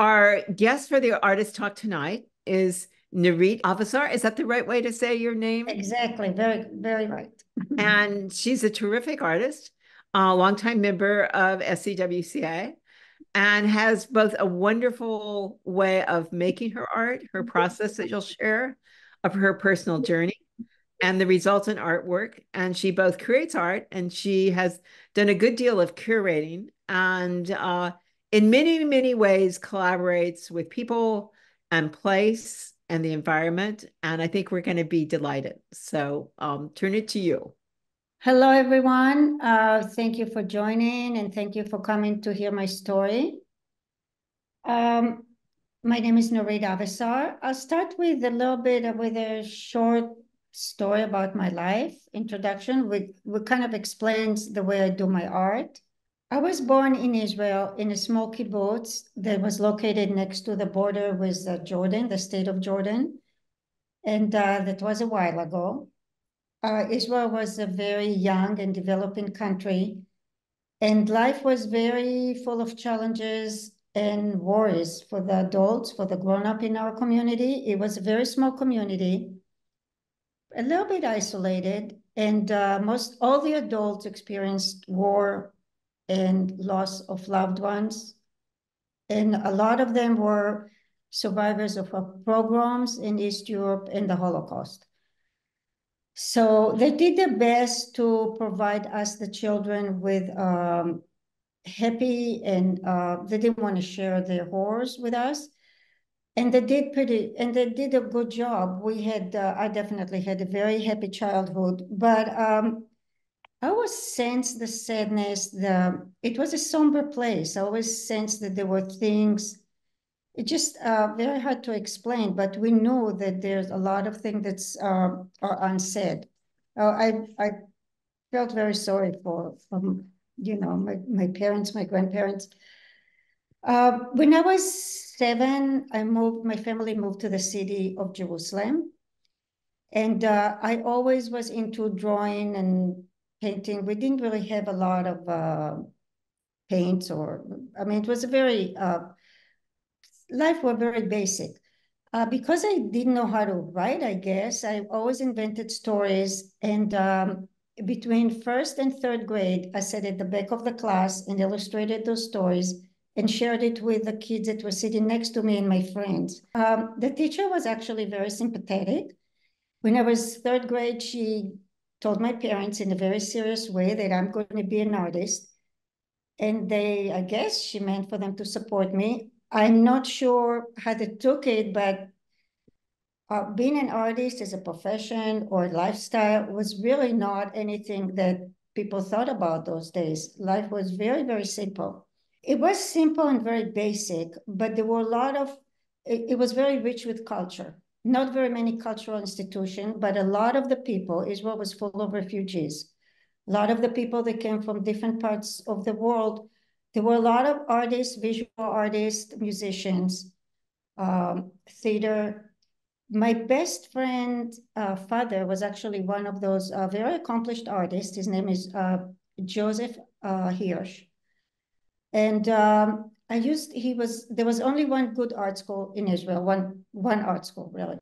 Our guest for the Artist Talk tonight is Nurit Avesar. Is that the right way to say your name? Exactly. Very, very right. And she's a terrific artist, a longtime member of SCWCA, and has both a wonderful way of making her art, her process that you'll share of her personal journey, and the resultant artwork. And she both creates art, and she has done a good deal of curating, and in many, many ways collaborates with people and place and the environment. And I think we're going to be delighted. So turn it to you. Hello, everyone. Thank you for joining, and thank you for coming to hear my story. My name is Nurit Avesar. I'll start with a short story about my life introduction, which kind of explains the way I do my art. I was born in Israel in a small kibbutz that was located next to the border with Jordan, the state of Jordan. And that was a while ago. Israel was a very young and developing country, and life was very full of challenges and worries for the adults, for the grown-up in our community. It was a very small community, a little bit isolated, and all the adults experienced war and loss of loved ones. And a lot of them were survivors of pogroms in East Europe and the Holocaust. So they did their best to provide us, the children, with happy, and they didn't want to share their horrors with us. And they did a good job. I definitely had a very happy childhood, but I always sensed the sadness. It was a somber place. I always sensed that there were things, it just very hard to explain, but we know that there's a lot of things that's are unsaid. I felt very sorry for my parents, my grandparents. When I was 7, my family moved to the city of Jerusalem. And I always was into drawing and painting. We didn't really have a lot of paints, it was a very, life were very basic. Because I didn't know how to write, I guess, I always invented stories. And between 1st and 3rd grade, I sat at the back of the class and illustrated those stories and shared it with the kids that were sitting next to me and my friends. The teacher was actually very sympathetic. When I was 3rd grade, she told my parents in a very serious way that I'm going to be an artist. And I guess she meant for them to support me. I'm not sure how they took it, but being an artist as a profession or lifestyle was really not anything that people thought about those days. Life was very, very simple. It was simple and very basic, but there were a lot of, it was very rich with culture. Not very many cultural institutions, but a lot of the people, Israel was full of refugees. A lot of the people that came from different parts of the world, there were a lot of artists, visual artists, musicians, theater. My best friend's father was actually one of those very accomplished artists. His name is Joseph Hirsch. And there was only one good art school in Israel, one art school really.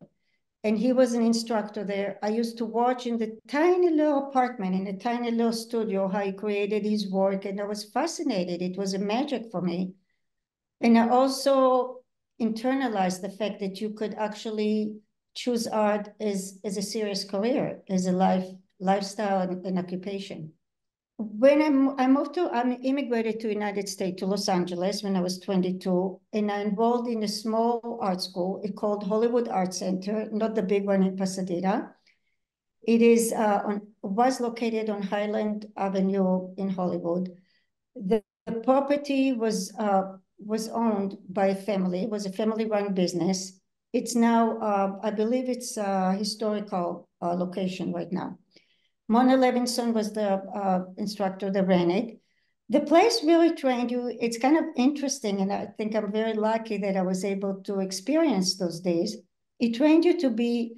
And he was an instructor there. I used to watch in the tiny little apartment, in a tiny little studio, how he created his work. And I was fascinated. It was a magic for me. And I also internalized the fact that you could actually choose art as a serious career, as a lifestyle and an occupation. When I immigrated to United States, to Los Angeles, when I was 22, and I enrolled in a small art school. It's called Hollywood Art Center, not the big one in Pasadena. It is was located on Highland Avenue in Hollywood. The property was owned by a family. It was a family-run business. It's now, I believe, it's a historical location right now. Mona Levinson was the instructor that ran it. The place really trained you. It's kind of interesting, and I think I'm very lucky that I was able to experience those days. It trained you to be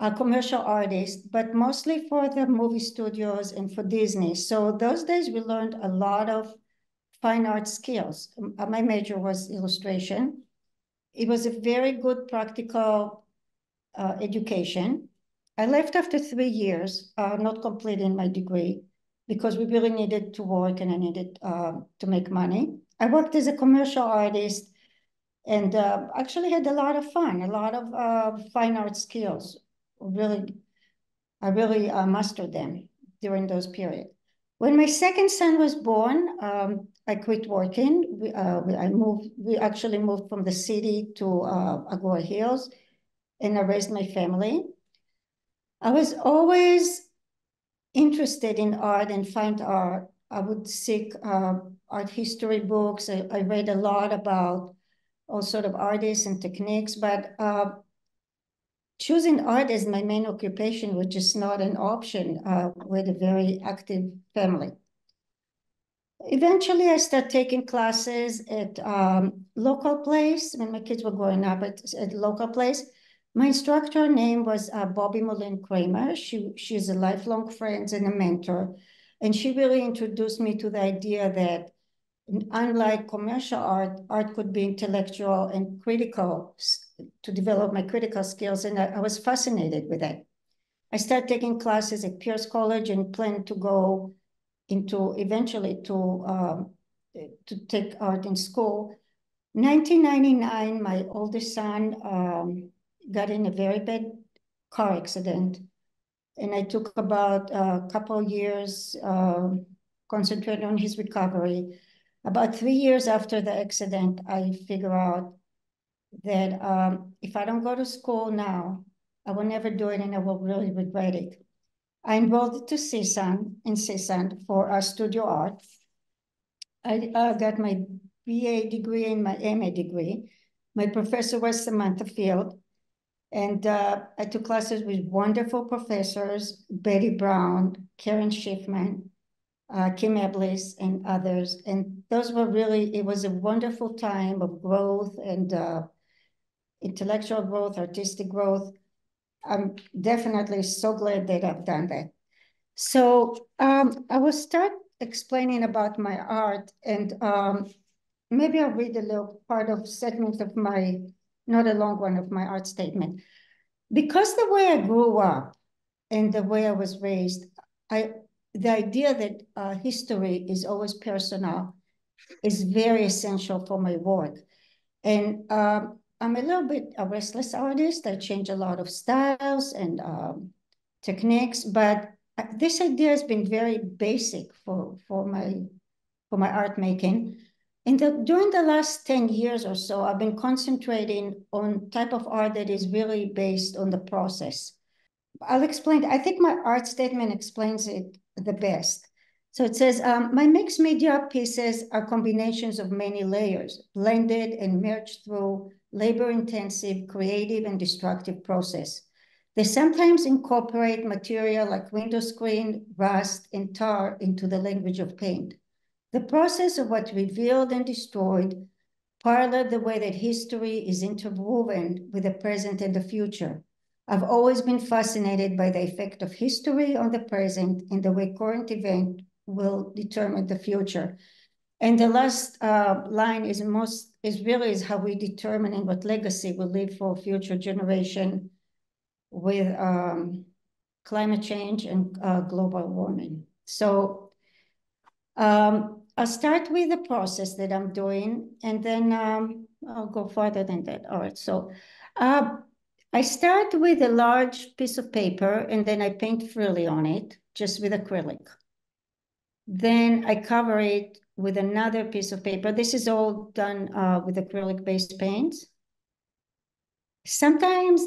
a commercial artist, but mostly for the movie studios and for Disney. So those days we learned a lot of fine art skills. My major was illustration. It was a very good practical education. I left after 3 years, not completing my degree, because we really needed to work and I needed to make money. I worked as a commercial artist and actually had a lot of fun, a lot of fine art skills. Really, I really mastered them during those periods. When my second son was born, I quit working. We actually moved from the city to Agoura Hills, and I raised my family. I was always interested in art and find art. I would seek art history books. I read a lot about all sort of artists and techniques, but choosing art as my main occupation was just not an option with a very active family. Eventually, I started taking classes at local place. When my kids were growing up at local place, my instructor name was Bobby Mullen Kramer. She's a lifelong friend and a mentor. And she really introduced me to the idea that unlike commercial art, art could be intellectual and critical to develop my critical skills. And I was fascinated with that. I started taking classes at Pierce College and planned to go into eventually to take art in school. 1999, my oldest son got in a very bad car accident. And I took about a couple of years concentrated on his recovery. About 3 years after the accident, I figured out that if I don't go to school now, I will never do it and I will really regret it. I enrolled to CSUN in CSUN for studio art. I got my BA degree and my MA degree. My professor was Samantha Field. And I took classes with wonderful professors, Betty Brown, Karen Schifman, Kim Eblis, and others. And those were really, it was a wonderful time of growth and intellectual growth, artistic growth. I'm definitely so glad that I've done that. So I will start explaining about my art, and maybe I'll read a little part of segments of my, not a long one, of my art statement. Because the way I grew up and the way I was raised, the idea that history is always personal is very essential for my work. And I'm a little bit a restless artist. I change a lot of styles and techniques, but this idea has been very basic for my art making. And during the last 10 years or so, I've been concentrating on type of art that is really based on the process. I'll explain, I think my art statement explains it the best. So it says, my mixed media pieces are combinations of many layers, blended and merged through labor-intensive, creative, and destructive process. They sometimes incorporate material like window screen, rust, and tar into the language of paint. The process of what revealed and destroyed paralleled the way that history is interwoven with the present and the future. I've always been fascinated by the effect of history on the present and the way current event will determine the future. And the last line is really how we determine what legacy will leave for future generation with climate change and global warming. So I'll start with the process that I'm doing, and then I'll go further than that. All right, so I start with a large piece of paper, and then I paint freely on it, just with acrylic. Then I cover it with another piece of paper. This is all done with acrylic-based paints. Sometimes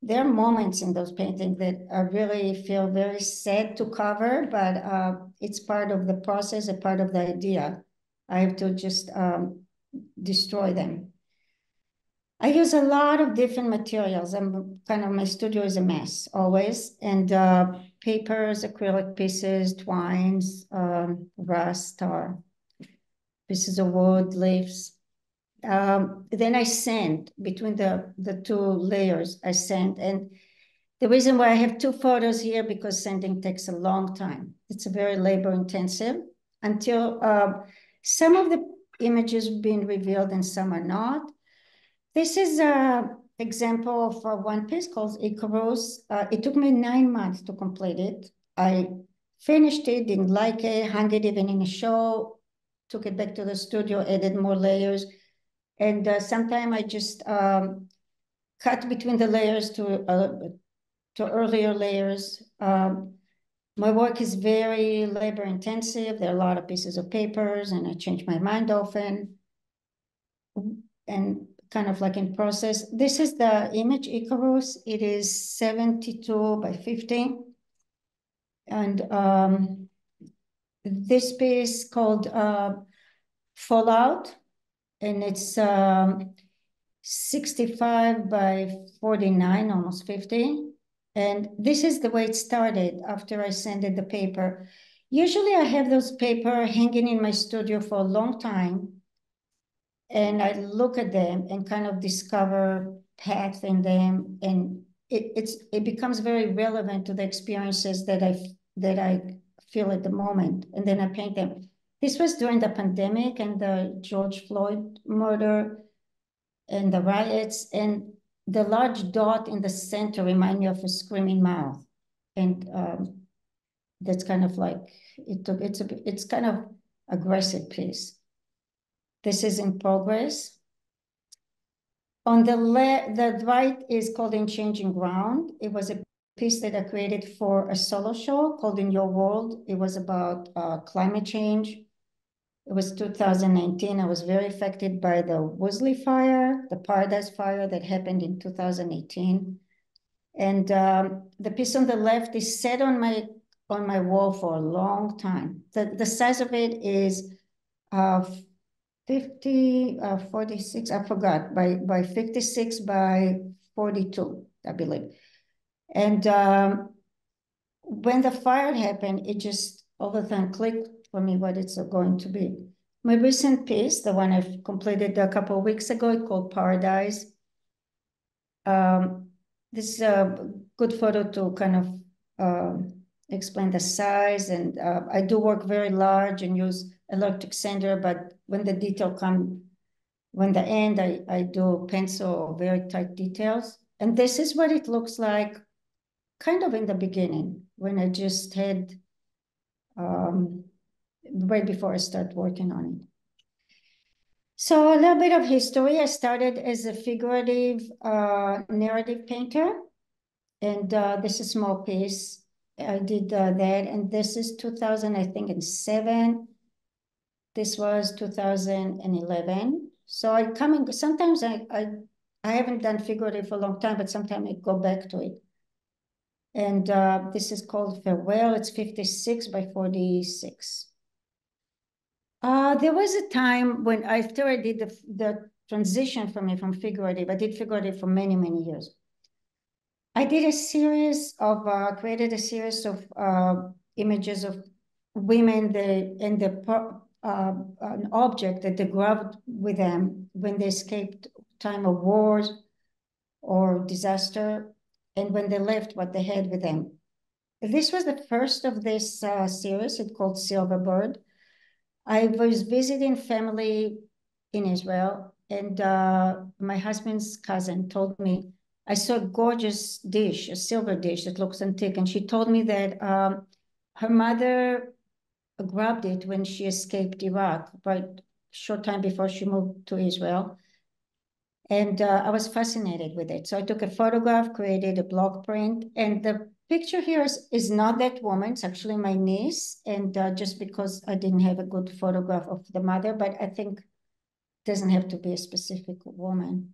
there are moments in those paintings that I really feel very sad to cover, but it's part of the process, a part of the idea. I have to just destroy them. I use a lot of different materials. My studio is a mess always, and papers, acrylic pieces, twines, rust, tar, pieces of wood, leaves. Then I sand between the two layers, I sand. And the reason why I have two photos here, because sanding takes a long time. It's very labor intensive until Some of the images being revealed and some are not. This is an example of one piece called Icarus. It took me 9 months to complete it. I finished it, didn't like it, hung it even in a show, took it back to the studio, added more layers. And sometimes I just cut between the layers to earlier layers. My work is very labor intensive. There are a lot of pieces of papers and I change my mind often and kind of like in process. This is the image Icarus. It is 72 by 50. And this piece called Fallout, and it's 65 by 49, almost 50. And this is the way it started after I sent in the paper. Usually I have those paper hanging in my studio for a long time. And I look at them and kind of discover path in them. And it becomes very relevant to the experiences that I feel at the moment. And then I paint them. This was during the pandemic and the George Floyd murder and the riots. And the large dot in the center reminds me of a screaming mouth. And that's kind of like, it's kind of aggressive piece. This is in progress. On the right is called In Changing Ground. It was a piece that I created for a solo show called In Your World. It was about climate change. It was 2019. I was very affected by the Woolsey fire, the Paradise fire that happened in 2018. And the piece on the left is set on my wall for a long time. The size of it is 46, I forgot, by 56 by 42, I believe. And when the fire happened, it just all of a sudden clicked for me what it's going to be. My recent piece, the one I've completed a couple of weeks ago, it's called Paradise. This is a good photo to kind of explain the size, and I do work very large and use electric sander, but when the detail comes, when the end, I do pencil very tight details. And this is what it looks like kind of in the beginning when I just had right before I start working on it. So a little bit of history. I started as a figurative narrative painter, and this is a small piece. I did that, and this is 2007. This was 2011. So I come in, sometimes I haven't done figurative for a long time, but sometimes I go back to it. And this is called Farewell. It's 56 by 46. There was a time when after I did the transition from figurative, I did figurative for many, many years. I did a series of, created a series of images of women and an object that they grabbed with them when they escaped time of wars or disaster, and when they left what they had with them. This was the first of this series. It's called Silverbird. I was visiting family in Israel, and my husband's cousin told me, I saw a gorgeous dish, a silver dish that looks antique, and she told me that her mother grabbed it when she escaped Iraq, right short time before she moved to Israel. And I was fascinated with it. So I took a photograph, created a block print, and the picture here is not that woman, it's actually my niece, and just because I didn't have a good photograph of the mother, but I think it doesn't have to be a specific woman.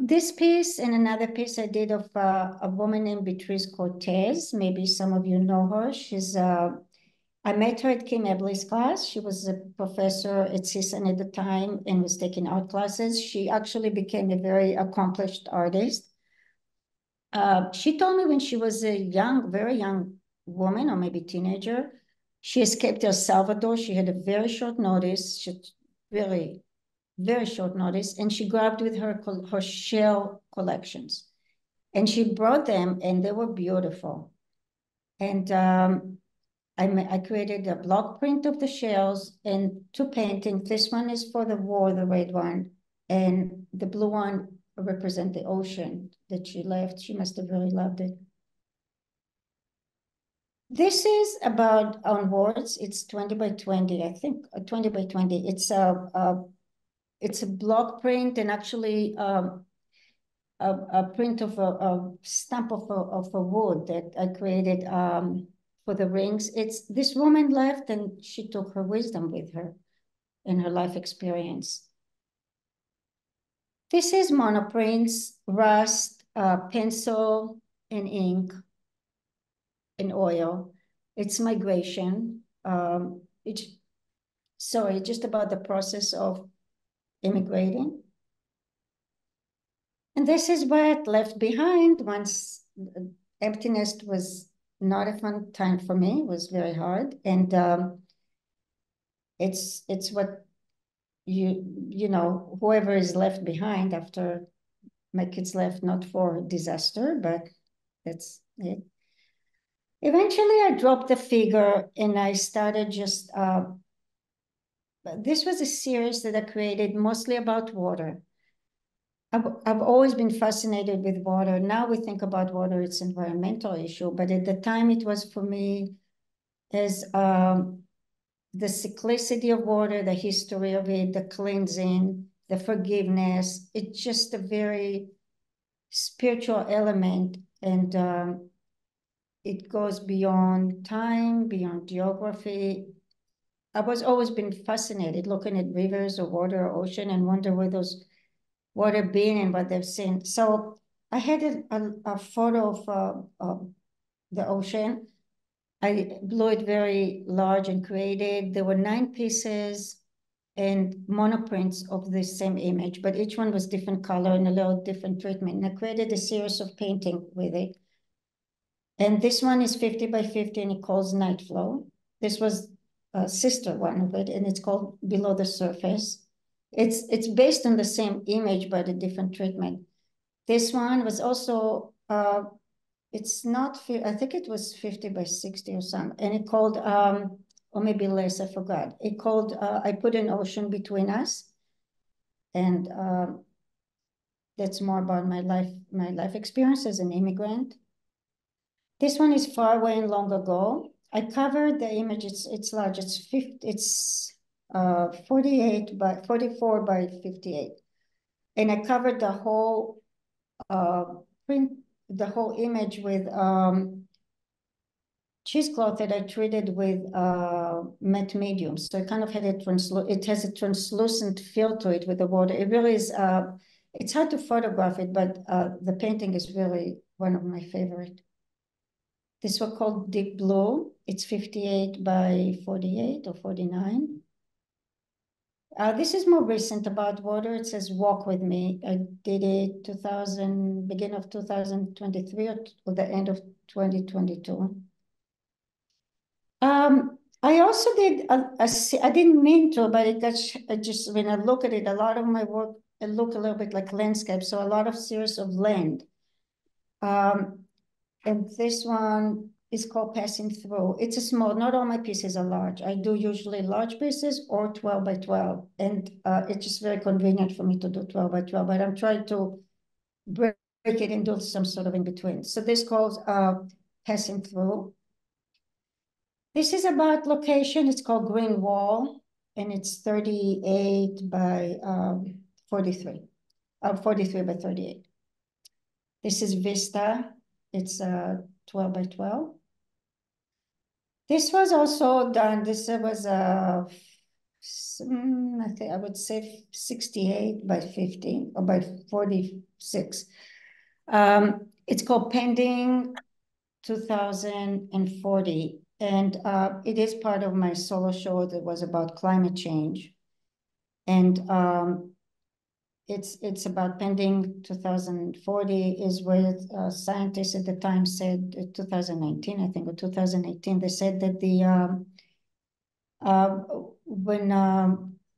This piece and another piece I did of a woman named Beatriz Cortez, maybe some of you know her. She's I met her at Kim Eblis' class. She was a professor at CSUN at the time and was taking art classes. She actually became a very accomplished artist. She told me when she was a young, very young woman, or maybe teenager, she escaped El Salvador. She had a very short notice, she really, very short notice, and she grabbed with her shell collections. And she brought them, and they were beautiful. And I created a block print of the shells and two paintings. This one is for the war, the red one, and the blue one represent the ocean that she left. She must have really loved it. This is about onwards. It's 20 by 20, I think, 20 by 20. It's a block print and actually a print of a stamp of a wood that I created for the rings. It's this woman left and she took her wisdom with her and her life experience. This is monoprints, rust, pencil and ink and oil. It's migration. Just about the process of immigrating. And this is what left behind once empty nest was not a fun time for me. It was very hard. And it's what you know, whoever is left behind after my kids left, not for disaster, but that's it. Eventually I dropped the figure and I started just, this was a series that I created mostly about water. I've always been fascinated with water. Now we think about water, it's an environmental issue, but at the time it was for me as the cyclicity of water, the history of it, the cleansing, the forgiveness. It's just a very spiritual element, and it goes beyond time, beyond geography. I've always been fascinated looking at rivers or water or ocean and wonder where those water been and what they've seen. So I had a photo of the ocean. I blew it very large and created. There were 9 pieces and monoprints of the same image, but each one was different color and a little different treatment. And I created a series of painting with it. And this one is 50 by 50 and it calls Night Flow. This was a sister one of it and it's called Below the Surface. It's based on the same image, but a different treatment. This one was also, it's not, I think it was 50 by 60 or something. And it called, or maybe less, I forgot. It called, I Put an Ocean Between Us. And that's more about my life experience as an immigrant. This one is Far Away and Long Ago. I covered the image, it's large, it's 50, it's 44 by 58. And I covered the whole print, the whole image with cheesecloth that I treated with matte medium. So it kind of had it has a translucent feel to it with the water. It really is, it's hard to photograph it, but the painting is really one of my favorite. This was called Deep Blue. It's 58 by 48 or 49. This is more recent about water. It says Walk With Me. I did it beginning of 2023 or the end of 2022. I also did, I didn't mean to, but it got, just when I look at it, a lot of my work, it look a little bit like landscape. So a lot of series of land. And this one is called Passing Through. It's a small, not all my pieces are large. I do usually large pieces or 12 by 12. And it's just very convenient for me to do 12 by 12, but I'm trying to break it and do some sort of in between. So this calls Passing Through. This is about location. It's called Green Wall and it's 38 by 43 by 38. This is Vista. It's 12 by 12. This was also done, this was, I think I would say 68 by 50 or by 46. It's called Pending 2040. And it is part of my solo show that was about climate change. And it's about Pending 2040 is where scientists at the time said, 2019, I think, or 2018, they said that when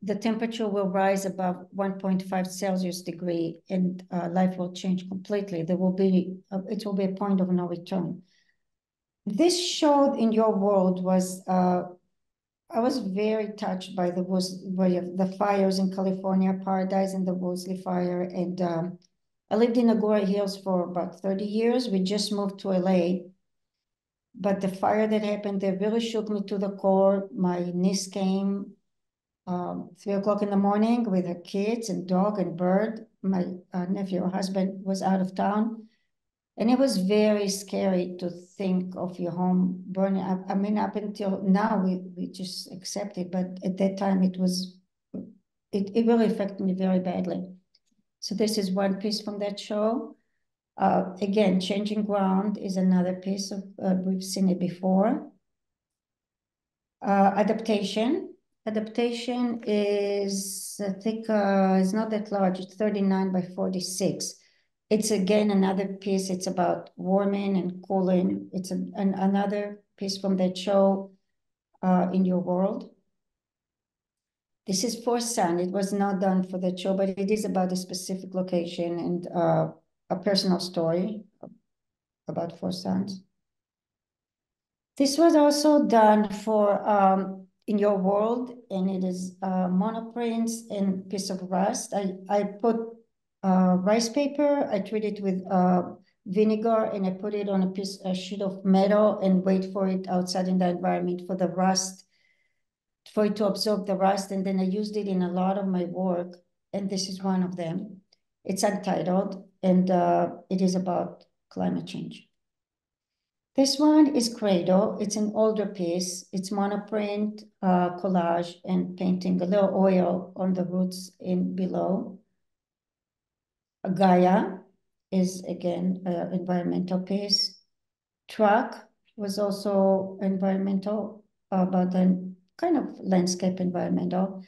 the temperature will rise above 1.5 Celsius degree and life will change completely. There will be, it will be a point of no return. This showed in your world was, I was very touched by the fires in California, Paradise and the Woolsey Fire. And I lived in Agoura Hills for about 30 years. We just moved to LA. But the fire that happened there really shook me to the core. My niece came 3 o'clock in the morning with her kids and dog and bird. My nephew, her husband, was out of town. And it was very scary to think of your home burning. I mean, up until now, we just accept it. But at that time, it really affected me very badly. So this is one piece from that show. Again, Changing Ground is another piece of, we've seen it before. Adaptation. Adaptation is, I think, it's not that large. It's 39 by 46. It's again another piece. It's about warming and cooling. It's another piece from that show, In Your World. This is for Sun. It was not done for that show, but it is about a specific location and a personal story about four sons. This was also done for In Your World, and it is monoprints and piece of rust. I put rice paper, I treat it with vinegar, and I put it on a sheet of metal and wait for it outside in the environment for the rust, for it to absorb the rust. And then I used it in a lot of my work. And this is one of them. It's untitled. And it is about climate change. This one is Cradle. It's an older piece. It's monoprint, collage, and painting a little oil on the roots in below. Gaia is, again, an environmental piece. Truck was also environmental, about the kind of landscape environmental.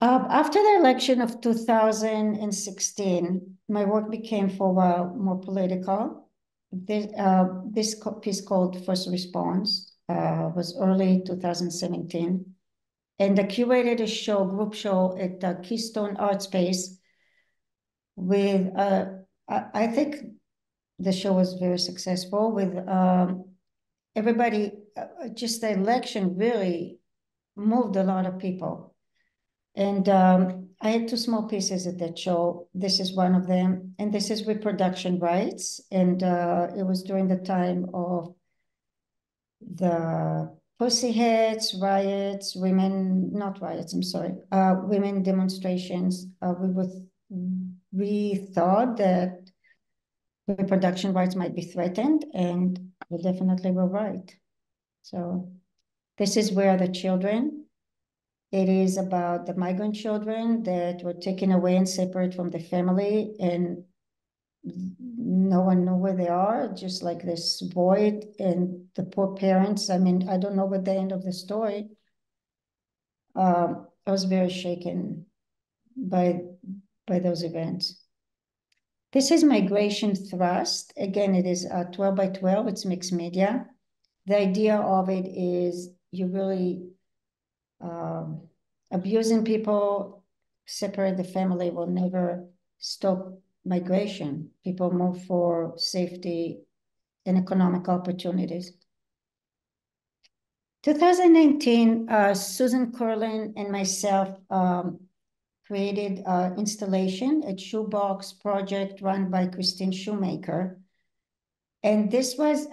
After the election of 2016, my work became for a while more political. This piece called First Response was early 2017. And I curated a show, group show at the Keystone Art Space with, I think the show was very successful with everybody, just the election really moved a lot of people. And I had two small pieces at that show. This is one of them. And this is reproduction rights. And it was during the time of the Pussy Heads, riots, women, not riots, I'm sorry, women demonstrations. We thought that reproduction rights might be threatened, and we definitely were right. So this is Where Are the Children? It is about the migrant children that were taken away and separate from the family, and no one knew where they are, just like this void and the poor parents. I mean, I don't know what the end of the story. I was very shaken by those events. This is Migration Thrust. Again, it is 12 by 12, it's mixed media. The idea of it is you really, abusing people, separate the family will never stop migration. People move for safety and economic opportunities. 2019, Susan Curlin and myself created an installation at Shoebox Project run by Christine Shoemaker. And this was,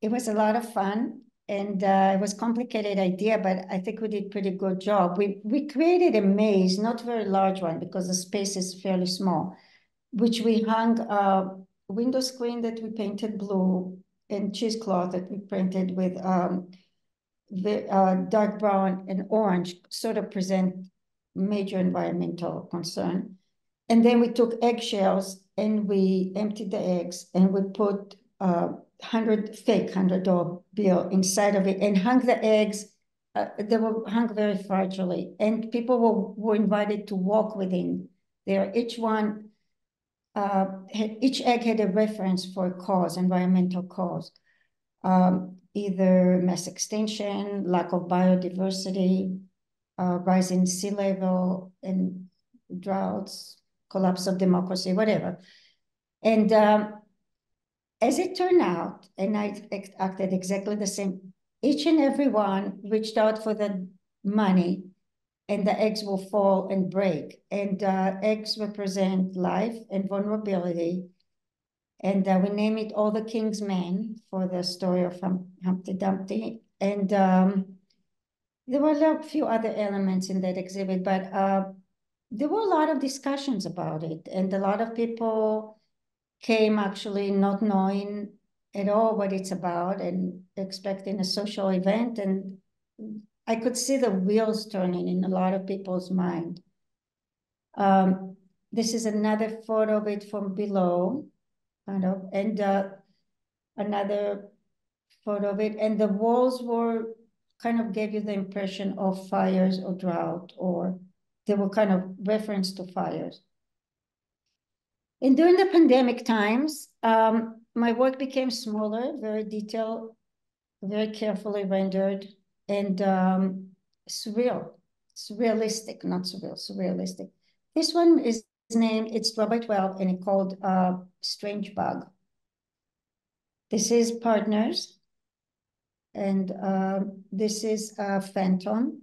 it was a lot of fun. And it was a complicated idea, but I think we did a pretty good job. We created a maze, not a very large one because the space is fairly small, which we hung a window screen that we painted blue and cheesecloth that we printed with dark brown and orange, sort of present major environmental concern. And then we took eggshells and we emptied the eggs and we put fake $100 bill inside of it and hung the eggs. They were hung very fragilely, and people were invited to walk within there. Each egg had a reference for a cause, environmental cause, either mass extinction, lack of biodiversity, rising sea level, and droughts, collapse of democracy, whatever. And As it turned out, and I acted exactly the same, each and every one reached out for the money and the eggs will fall and break. And eggs represent life and vulnerability. And we name it All the King's Men for the story of Humpty Dumpty. And there were a few other elements in that exhibit, but there were a lot of discussions about it. And a lot of people came actually not knowing at all what it's about and expecting a social event. And I could see the wheels turning in a lot of people's mind. This is another photo of it from below. And another photo of it. And the walls were kind of gave you the impression of fires or drought, or they were kind of reference to fires. And during the pandemic times, my work became smaller, very detailed, very carefully rendered, and surrealistic. This one is named, it's 12 by 12, and it's called Strange Bug. This is Partners, and this is Phantom.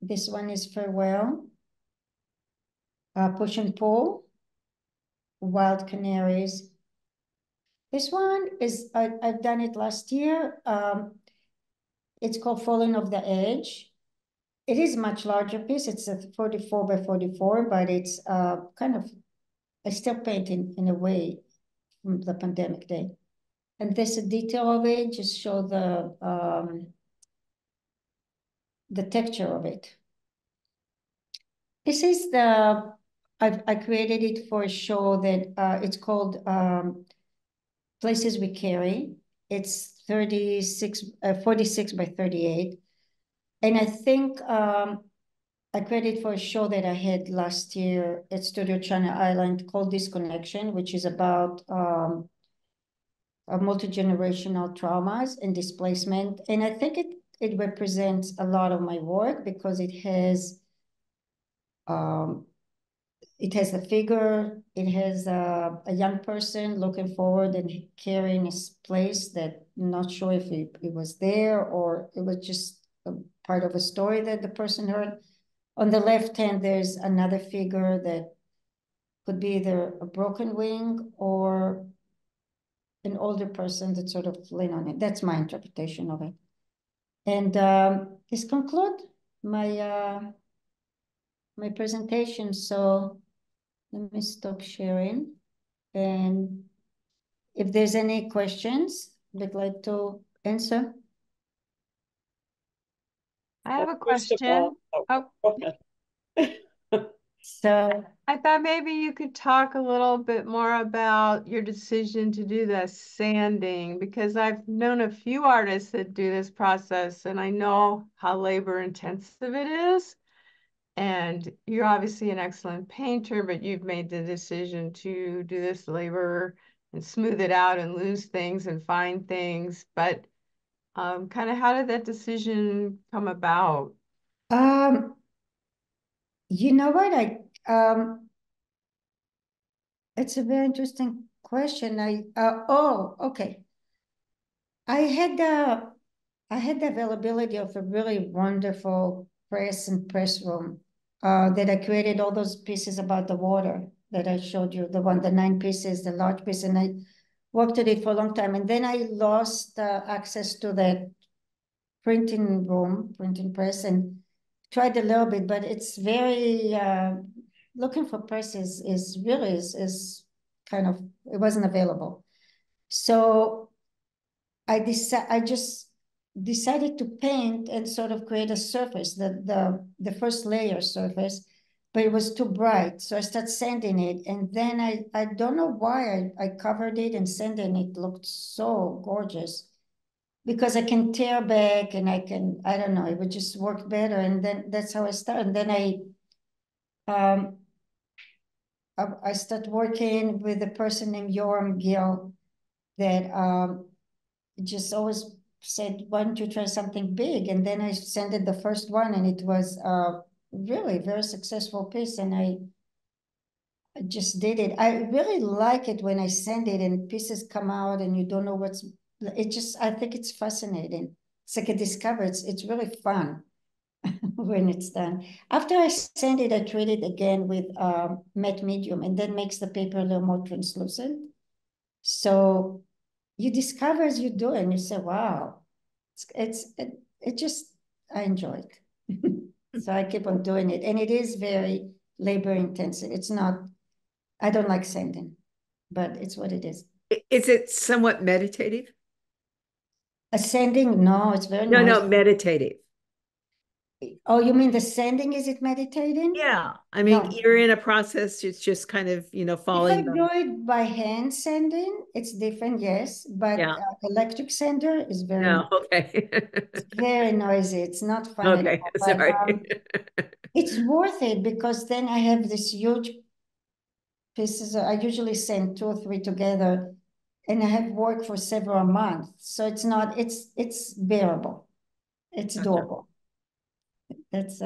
This one is Farewell, Push and Pull, Wild Canaries. This one is, I've done it last year. It's called Falling of the Edge. It is a much larger piece. It's a 44 by 44, but it's kind of, I still paint in a way from the pandemic day. And there's a detail of it, just show the texture of it. This is the, I created it for a show that it's called Places We Carry. It's 46 by 38. And I think I created for a show that I had last year at Studio Channel Island called Disconnection, which is about multi-generational traumas and displacement. And I think it represents a lot of my work because it has a figure, it has a young person looking forward and carrying a place that I'm not sure if it was there or it was just part of a story that the person heard. On the left hand, there's another figure that could be either a broken wing or an older person that sort of lean on it. That's my interpretation of it. And this concludes my my presentation. So let me stop sharing. And if there's any questions, we'd like to answer. I have a question. So I thought maybe you could talk a little bit more about your decision to do the sanding, because I've known a few artists that do this process and I know how labor intensive it is. And you're obviously an excellent painter, but you've made the decision to do this labor and smooth it out and lose things and find things. But kind of how did that decision come about? You know what, it's a very interesting question. I had the availability of a really wonderful press and press room that I created all those pieces about the water that I showed you, the 9 pieces, the large piece, and I worked at it for a long time. And then I lost access to that printing room, printing press, and tried a little bit, but it's very, looking for press is really kind of, it wasn't available. So I just decided to paint and sort of create a surface, the first layer surface, but it was too bright. So I started sanding it. And then I don't know why I covered it and sanding it looked so gorgeous because I can tear back and I don't know, it would just work better. And then that's how I started. And then I started working with a person named Yoram Gill that just always said, why don't you try something big? And then I sent it the first one and it was, really very successful piece. And I I just did it. I really like it when I send it and pieces come out and you don't know what's, it just, I think it's fascinating. It's like a discovery. It's really fun when it's done. After I send it, I treat it again with matte medium, and that makes the paper a little more translucent. So you discover as you do, and you say, wow, it just, I enjoy it. So I keep on doing it. And it is very labor intensive. It's not, I don't like sanding, but it's what it is. Is it somewhat meditative? Ascending? No, it's very noisy. No, meditative. Oh, you mean the sanding? Is it meditating? Yeah. I mean, You're in a process. It's just kind of, falling. If I do it by hand sanding, it's different, yes. But electric sander is very okay. It's very noisy. It's not fun. Okay, but, sorry. It's worth it because then I have this huge pieces. I usually sand 2 or 3 together, and I have worked for several months. So it's not, it's bearable. It's doable. Okay. That's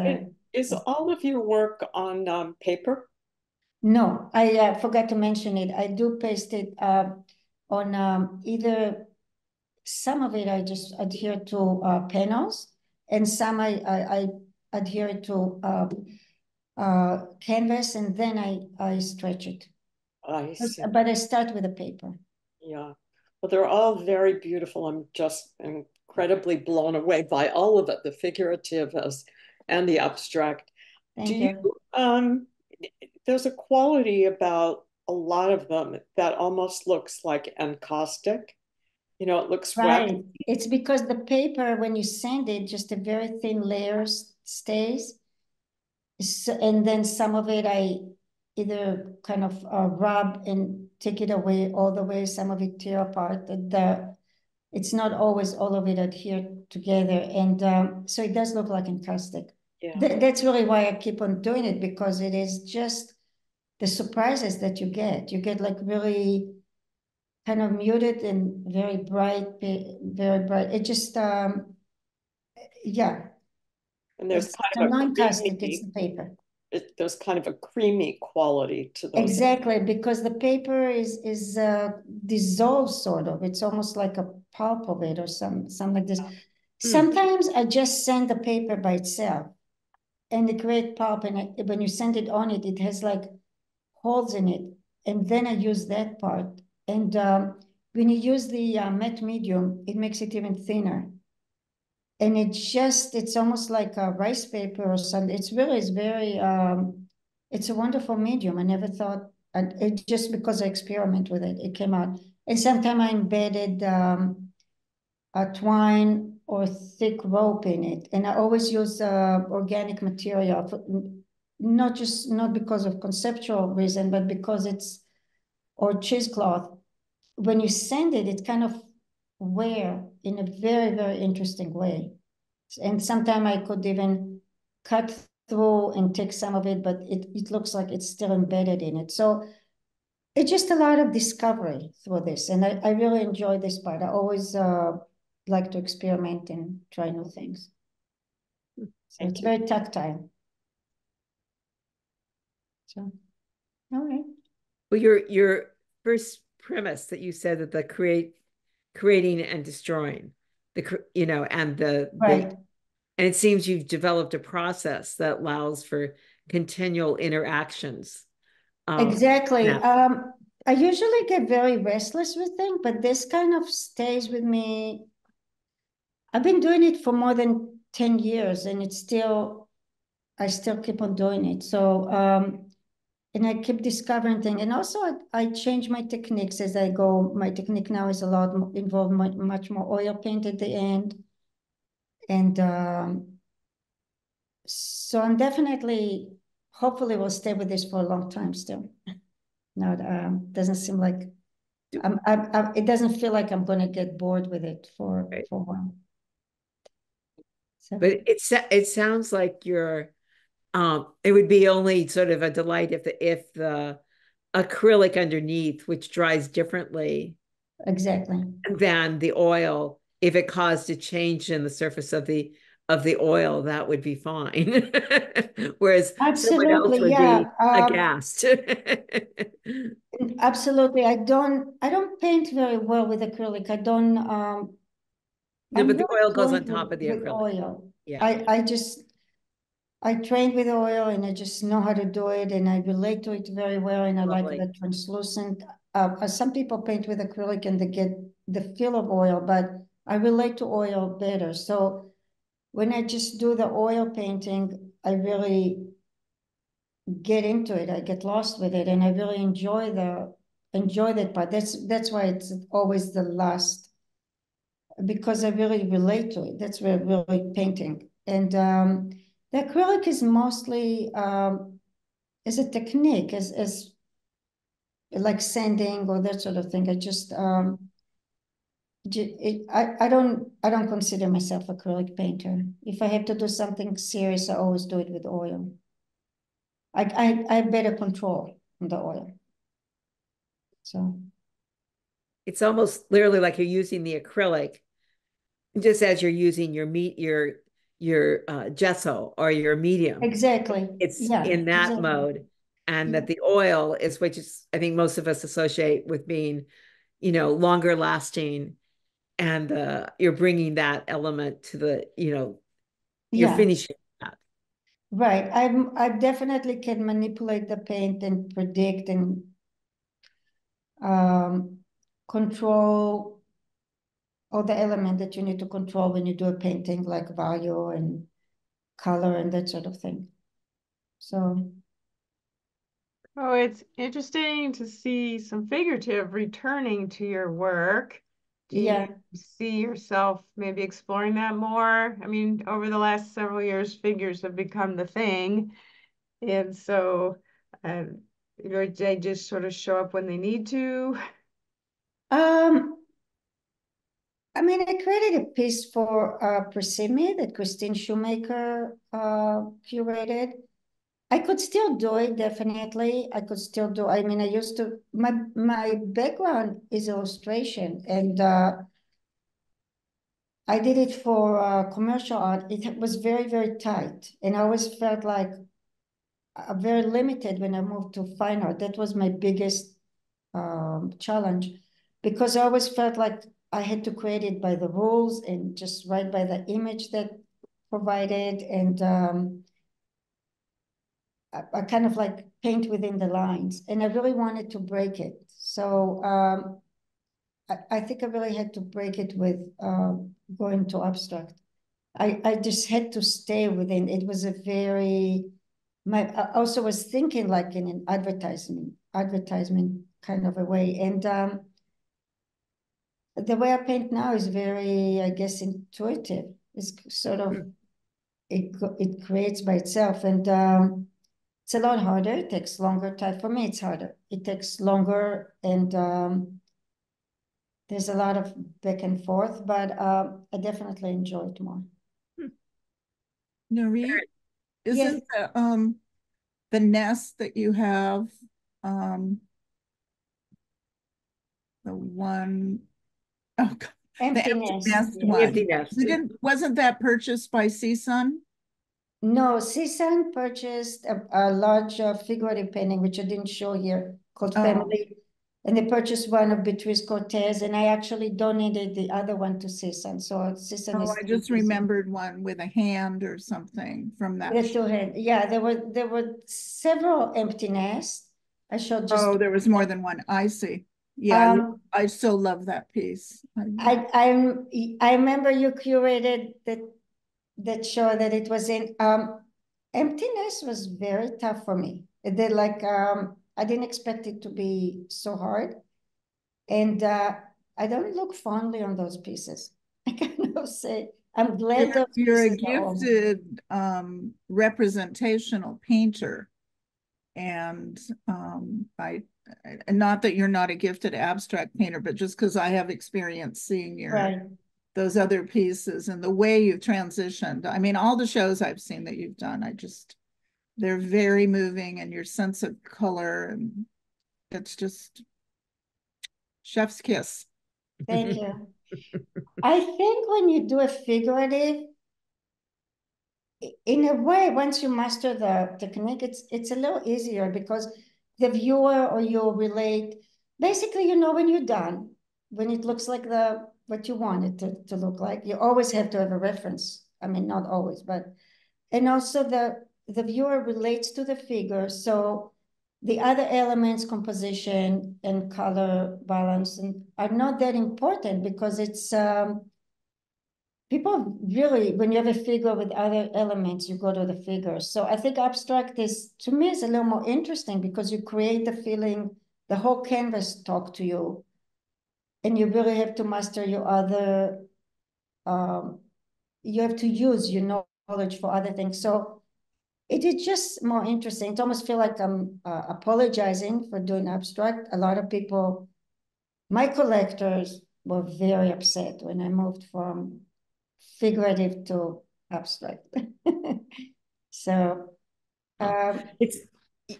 is all of your work on paper? No, I forgot to mention it. I do paste it on either some of it I just adhere to panels, and some I adhere to canvas, and then I stretch it. I see. But I start with the paper. Yeah, well, they're all very beautiful. I'm incredibly blown away by all of it, the figurative and the abstract. There's a quality about a lot of them that almost looks like encaustic. It looks right. Wacky. It's because the paper, when you sand it, just a very thin layer stays. So, and then some of it I either kind of rub and take it away all the way. Some of it tear apart. It's not always all of it adhered together. And so it does look like encaustic. Yeah. That's really why I keep on doing it, because it is just the surprises that you get. You get like really kind of muted and very bright, very bright. It just, And there's kind of non-encaustic, it's the paper. There's kind of a creamy quality to those. Exactly, because the paper is dissolved sort of. It's almost like a pulp of it or something like this. Sometimes I just sand the paper by itself and the great pulp, and when you sand it on it, it has like holes in it. And then I use that part. And when you use the matte medium, it makes it even thinner. And it's almost like a rice paper or something. It's very, it's a wonderful medium. I never thought, just because I experiment with it, it came out. And sometimes I embedded a twine or thick rope in it. And I always use organic material, not because of conceptual reason, but because or cheesecloth. When you sand it, it kind of wear in a very, very interesting way. And sometimes I could even cut through and take some of it, but it looks like it's still embedded in it. So it's just a lot of discovery through this. And I really enjoy this part. I always like to experiment and try new things. So it's very tactile. So, all right. Well, your first premise that you said that creating and destroying and it seems you've developed a process that allows for continual interactions. I usually get very restless with things, but this kind of stays with me. I've been doing it for more than 10 years and I still keep on doing it. So and I keep discovering things. And also I change my techniques as I go. My technique now is a lot more involved, much more oil paint at the end. And so I'm definitely, hopefully will stay with this for a long time still. Now it doesn't seem like, it doesn't feel like I'm gonna get bored with it for a while. So. But it sounds like you're, it would be only sort of a delight if the acrylic underneath, which dries differently than the oil, if it caused a change in the surface of the of the oil, that would be fine. Whereas absolutely, someone else would be aghast. Absolutely. I don't paint very well with acrylic. I don't. No, but the oil goes on top of the acrylic. Oil. Yeah. I trained with oil, and I just know how to do it, and I relate to it very well, and I like the translucent. Some people paint with acrylic and they get the feel of oil, but I relate to oil better. So when I just do the oil painting, I really get into it. I get lost with it, and I really enjoy that part. That's why it's always the last, because I really relate to it. That's where I really painting. And the acrylic is mostly as a technique, as like sanding or that sort of thing. I just I don't consider myself acrylic painter. If I have to do something serious, I always do it with oil. I have better control on the oil. So it's almost literally like you're using the acrylic just as you're using your gesso or your medium. Exactly. It's in that mode. And that the oil is, which is, I think most of us associate with being, you know, longer lasting, and you're bringing that element to the, you know, you're finishing that. Right. I definitely can manipulate the paint and predict and control all the element that you need to control when you do a painting, like value and color and that sort of thing. So. Oh, it's interesting to see some figurative returning to your work. Do you see yourself maybe exploring that more? I mean, over the last several years, figures have become the thing. And so, you know, they just sort of show up when they need to. I mean, I created a piece for Prisimi that Christine Shoemaker curated. I could still do it, definitely. I could still do, I mean, I used to, my background is illustration, and I did it for commercial art. It was very, very tight. And I always felt like very limited when I moved to fine art. That was my biggest challenge, because I always felt like I had to create it by the rules and just right by the image that provided, and I kind of like paint within the lines, and I really wanted to break it. So I think I really had to break it with going to abstract. I just had to stay within. It was a very, I also was thinking like in an advertisement kind of a way. And the way I paint now is very, I guess, intuitive. It's sort of, it creates by itself. And it's a lot harder. It takes longer time. For me, it's harder. It takes longer, and there's a lot of back and forth, but I definitely enjoy it more. Nurit, isn't the nest that you have, the one, oh God, empty nest one. Empty nest. Wasn't that purchased by CSUN? No, CSUN purchased a large figurative painting, which I didn't show here, called Family. And they purchased one of Beatriz Cortez, and I actually donated the other one to CSUN. So CSUN is... I just remembered one with a hand or something from that. Yeah, there were several empty nests. I showed just... Oh, there was more than one. I see. Yeah, I so love that piece. I remember you curated that show that it was in. Emptiness was very tough for me. They like I didn't expect it to be so hard, and I don't look fondly on those pieces. I kind of say I'm glad that you're a gifted representational painter, and not that you're not a gifted abstract painter, but just because I have experience seeing your. Right. Those other pieces and the way you've transitioned. I mean, all the shows I've seen that you've done, they're very moving, and your sense of color, and it's just chef's kiss. Thank you. I think when you do a figurative, in a way, once you master the technique, it's a little easier because the viewer or you relate. Basically, you know when you're done, when it looks like the what you want it to look like. You always have to have a reference. I mean, not always, but... And also the viewer relates to the figure. So the other elements, composition and color balance, and are not that important because it's... people really, when you have a figure with other elements, you go to the figure. So I think abstract is, to me, is a little more interesting because you create the feeling, the whole canvas talk to you. And you really have to master your other, you have to use your knowledge for other things. So it is just more interesting. It almost feels like I'm apologizing for doing abstract. A lot of people, my collectors, were very upset when I moved from figurative to abstract. So it's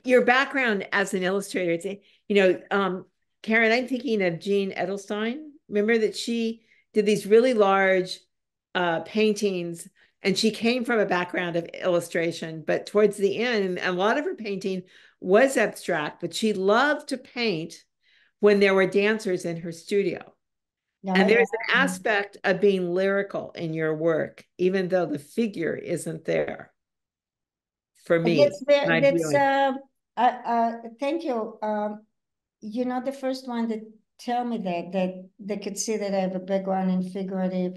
your background as an illustrator. It's, you know, Karen, I'm thinking of Jean Edelstein. Remember that she did these really large paintings, and she came from a background of illustration, but towards the end, a lot of her painting was abstract, but she loved to paint when there were dancers in her studio. Yeah, and there's an aspect of being lyrical in your work, even though the figure isn't there. For me, that's, thank you. You're not the first one to tell me that they could see that I have a background in figurative.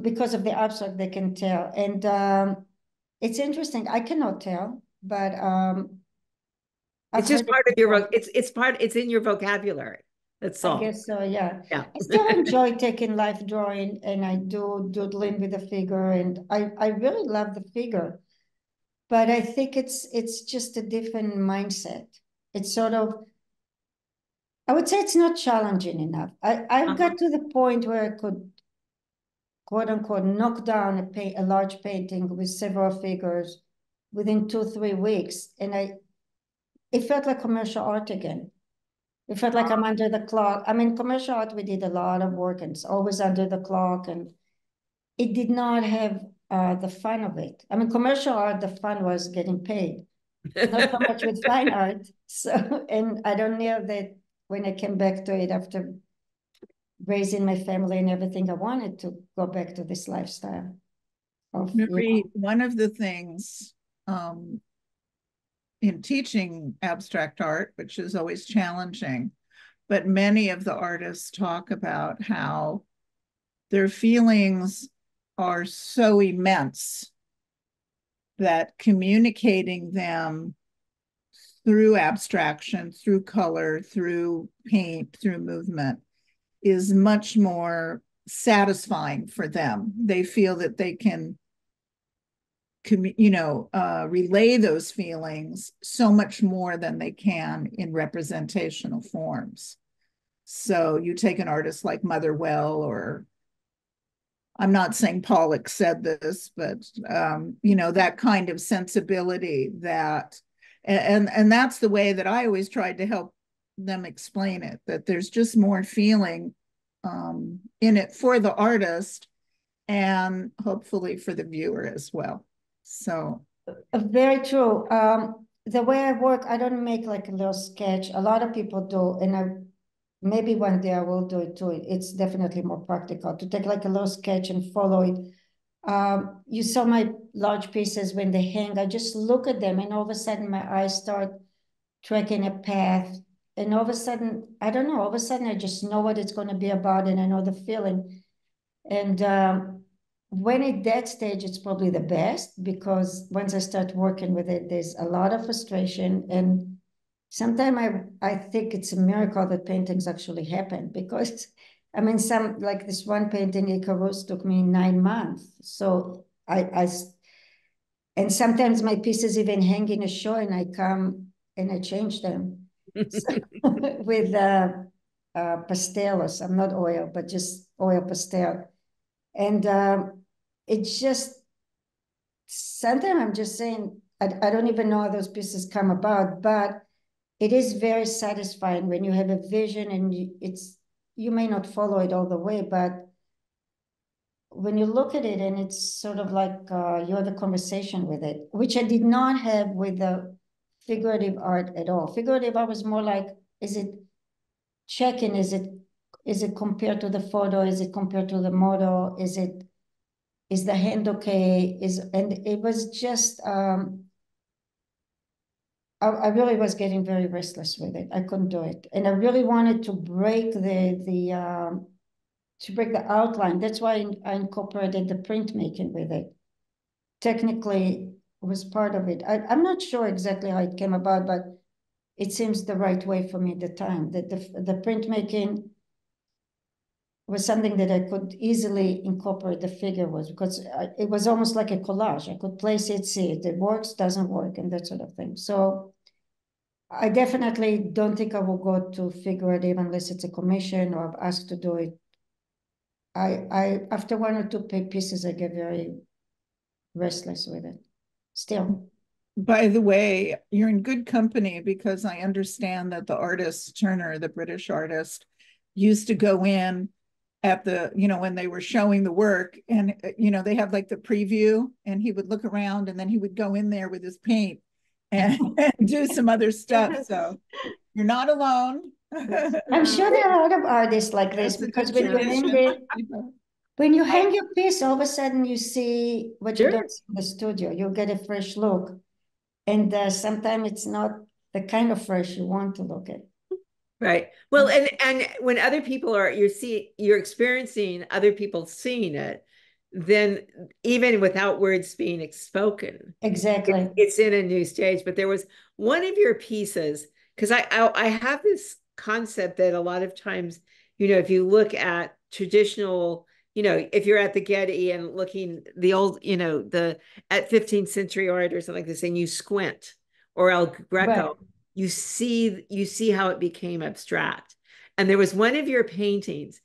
Because of the abstract, they can tell. And it's interesting. I cannot tell, but it's just part of your. It's in your vocabulary. That's all. I guess so, yeah. I still enjoy taking life drawing, and I do doodling with the figure, and I really love the figure. But I think it's just a different mindset. It's sort of, I would say it's not challenging enough. I've got to the point where I could, quote unquote, knock down a large painting with several figures within 2-3 weeks. And it felt like commercial art again. It felt like I'm under the clock. I mean, commercial art, we did a lot of work and it's always under the clock, and it did not have the fun of it. I mean, commercial art, the fun was getting paid, not so much with fine art. So, and I don't know that when I came back to it after raising my family and everything, I wanted to go back to this lifestyle. Of, Marie, you know. One of the things, in teaching abstract art, which is always challenging, but many of the artists talk about how their feelings are so immense that communicating them through abstraction, through color, through paint, through movement is much more satisfying for them. They feel that they can relay those feelings so much more than they can in representational forms. So you take an artist like Motherwell, or I'm not saying Pollock said this, but that kind of sensibility that, and that's the way that I always tried to help them explain it, that there's just more feeling in it for the artist and hopefully for the viewer as well. So very true. The way I work, I don't make like a little sketch. A lot of people do, and maybe one day I will do it too. It's definitely more practical to take like a little sketch and follow it. You saw my large pieces when they hang. I just look at them, and all of a sudden my eyes start tracking a path. And all of a sudden, I don't know. All of a sudden, I just know what it's going to be about, and I know the feeling. And when at that stage, it's probably the best, because once I start working with it, there's a lot of frustration. And sometimes I think it's a miracle that paintings actually happen, because I mean, some, like this one painting, Icarus, took me 9 months. So and sometimes my pieces even hang in a show, and I come and I change them with pastel or some, not oil, but just oil pastel. And it's just, sometimes I'm just saying, I don't even know how those pieces come about, but it is very satisfying when you have a vision, and you may not follow it all the way, but when you look at it, and it's sort of like you have a conversation with it, which I did not have with the figurative art at all. Figurative art was more like, is it check-in? Is it compared to the photo? Is it compared to the model? Is the hand okay? And it was just, I really was getting very restless with it. I couldn't do it. And I really wanted to break the outline. That's why I incorporated the printmaking with it. Technically, it was part of it. I'm not sure exactly how it came about, but it seems the right way for me at the time, that the printmaking was something that I could easily incorporate the figure with, because it was almost like a collage. I could place it, see it. It works, doesn't work, and that sort of thing. So I definitely don't think I will go to figurative unless it's a commission or I'm asked to do it. I after one or two pieces, I get very restless with it still. By the way, you're in good company, because I understand that the artist Turner, the British artist, used to go in at the, you know, when they were showing the work, and, you know, they have like the preview, and he would look around and then he would go in there with his paint and, and do some other stuff. So you're not alone. I'm sure there are a lot of artists like this, because when you hang it, when you hang your piece, all of a sudden you see what you don't see in the studio. You'll get a fresh look. And sometimes it's not the kind of fresh you want to look at. Right. Well, and when other people are, you're experiencing other people seeing it, then even without words being spoken. Exactly. It's in a new stage. But there was one of your pieces, because I have this concept that a lot of times, you know, if you look at traditional, you know, if you're at the Getty and looking the old, you know, at 15th century art or something like this, and you squint, or El Greco. Right. You see how it became abstract. And there was one of your paintings,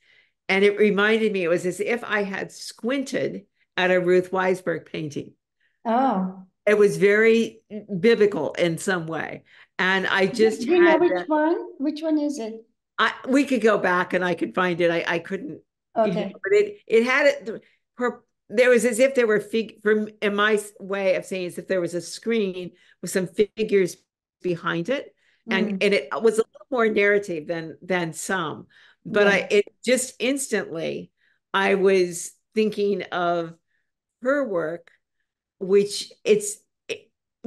and it reminded me, it was as if I had squinted at a Ruth Weisberg painting. Oh. It was very biblical in some way. And I just do you know which one? Which one is it? We could go back and I could find it. I couldn't. Okay. You know, but it had it. There was as if there were in my way of saying, as if there was a screen with some figures behind it, and it was a little more narrative than some, but yeah. It just instantly, I was thinking of her work, which it'd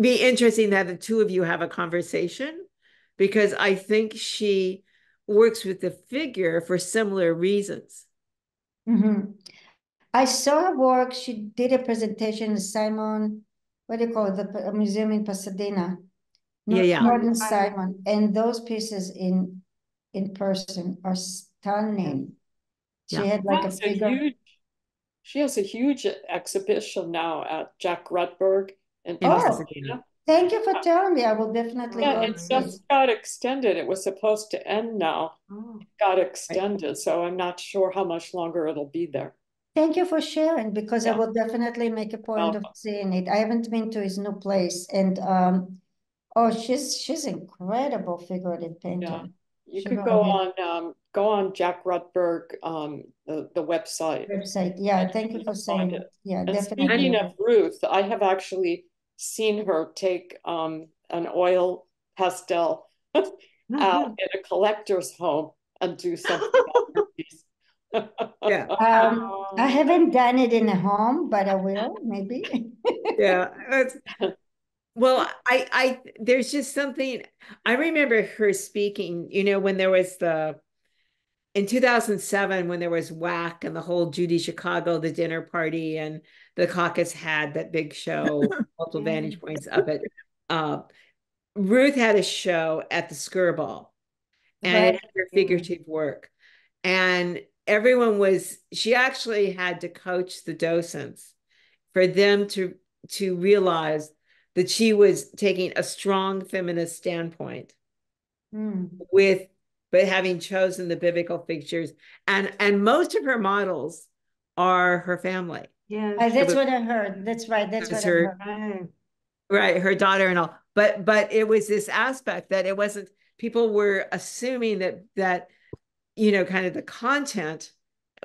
be interesting that the two of you have a conversation, because I think she works with the figure for similar reasons. Mm-hmm. I saw her work. She did a presentation, Simon, what do you call it, the museum in Pasadena. Norton Simon, and those pieces in person are stunning. She had like a figure. She has a huge exhibition now at Jack Rutberg. Thank you for telling me. I will definitely. Yeah, it just got extended. It was supposed to end now. Oh. It got extended, right. So I'm not sure how much longer it'll be there. Thank you for sharing, because I will definitely make a point of seeing it. I haven't been to his new place, and oh, she's incredible figurative painter. Yeah. You could go on Jack Rutberg, the website. Yeah, thank you for saying it. Yeah, and definitely. Speaking of Ruth, I have actually seen her take an oil pastel out in a collector's home and do something about her piece. Yeah. I haven't done it in a home, but I will maybe. Yeah. Well, I there's just something, I remember her speaking, you know, when there was in 2007, when there was WAC and the whole Judy Chicago, the dinner party, and the caucus had that big show, multiple vantage points up at, Ruth had a show at the Skirball, and it had her figurative work. And everyone she actually had to coach the docents for them to realize that she was taking a strong feminist standpoint but having chosen the biblical figures, and most of her models are her family. Yeah. That's what I heard. That's right. That's what I heard. Right. Her daughter and all, but it was this aspect that it wasn't, people were assuming that, you know, kind of the content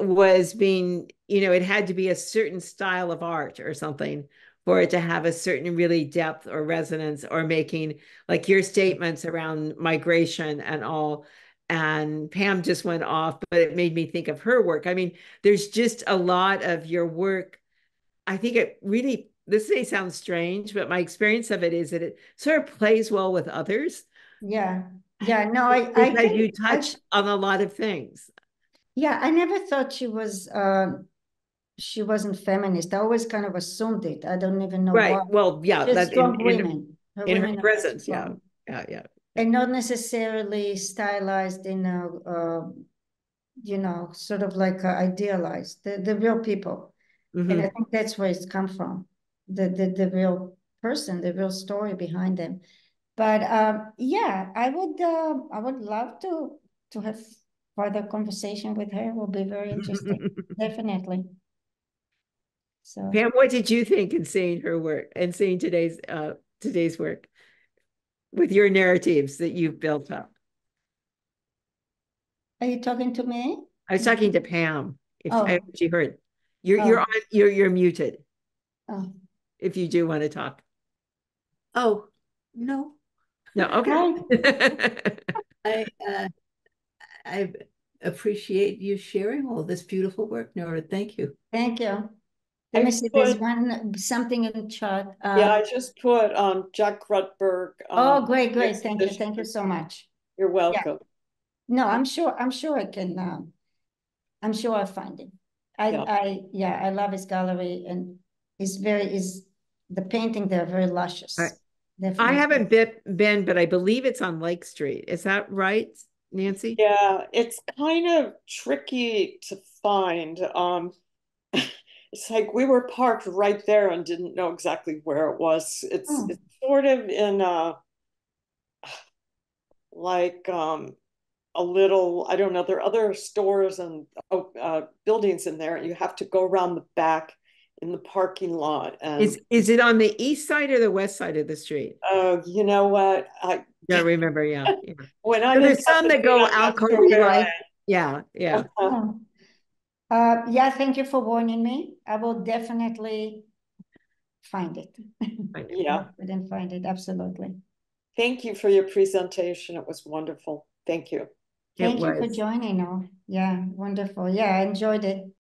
was being, you know, it had to be a certain style of art or something for it to have a certain really depth or resonance, or making like your statements around migration and all. And Pam just went off, but it made me think of her work. I mean, there's just a lot of your work. I think it really, this may sound strange, but my experience of it is that it sort of plays well with others. Yeah. Yeah. No, I think you touch on a lot of things. Yeah. I never thought she was, she wasn't feminist. I always kind of assumed it. I don't even know. Right. Why. Well, yeah. Just strong women. In her presence. Yeah. Yeah. Yeah. And not necessarily stylized in a, you know, sort of like idealized, the real people. Mm-hmm. And I think that's where it's come from, the real person, the real story behind them. But yeah, I would love to have further conversation with her. It will be very interesting, definitely. So, Pam, what did you think in seeing her work and seeing today's work? With your narratives that you've built up. Are you talking to me? I was talking to Pam. If oh. I, she heard. You're oh. You're on you're muted. Oh. If you do want to talk. Oh no. No, okay. I appreciate you sharing all this beautiful work, Nurit. Thank you. Thank you. Let me see, there's one, something in the chat. Yeah, I just put Jack Rutberg. Oh, great, great. Thank you. Thank you so much. You're welcome. Yeah. No, I'm sure I can, I'm sure I'll find it. I love his gallery, and it's the painting, they're very luscious. I haven't been, but I believe it's on Lake Street. Is that right, Nancy? Yeah, it's kind of tricky to find. It's like we were parked right there and didn't know exactly where it was. It's sort of in a little, I don't know, there are other stores and buildings in there. You have to go around the back in the parking lot. And is it on the east side or the west side of the street? Oh, you know what? I don't remember. Yeah. Yeah. When I there's some that go out. Yeah. Yeah. Uh-huh. Yeah, thank you for warning me. I will definitely find it. Yeah. I didn't find it, absolutely. Thank you for your presentation. It was wonderful. Thank you. Thank you for joining. Yeah, wonderful. Yeah, I enjoyed it.